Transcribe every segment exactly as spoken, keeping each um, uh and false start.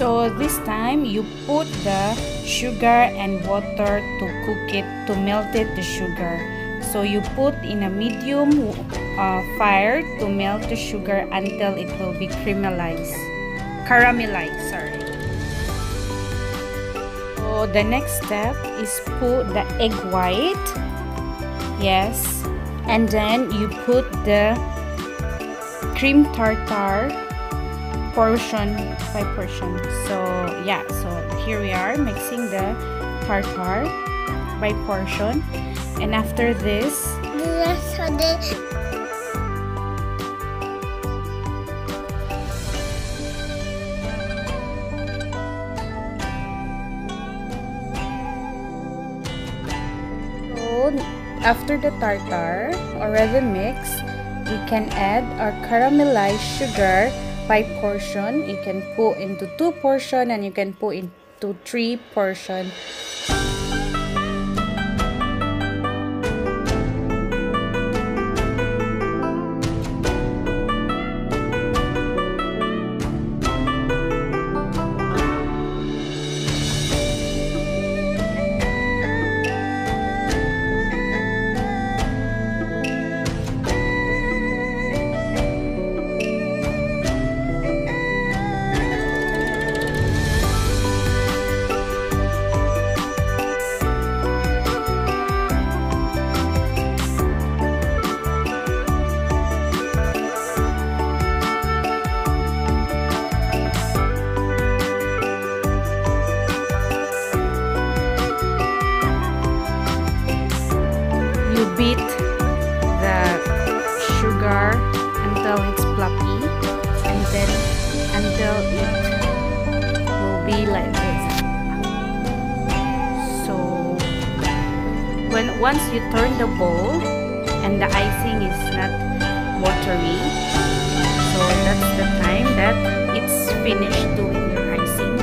So this time you put the sugar and water to cook it, to melt it, the sugar. So you put in a medium uh, fire to melt the sugar until it will be caramelized. Caramelized, sorry. So the next step is put the egg white. Yes. And then you put the cream tartar portion by portion. So yeah, so here we are mixing the tartar by portion. And after this, so after the tartar already mixed, we can add our caramelized sugar by portion. You can put into two portion and you can put into three portion. Beat the sugar until it's fluffy, and then until it will be like this. So when once you turn the bowl and the icing is not watery, so that's the time that it's finished doing your icing.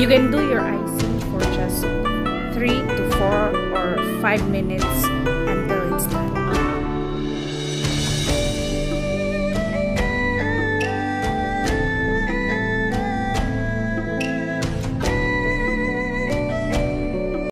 You can do your icing for just three to four or five minutes, and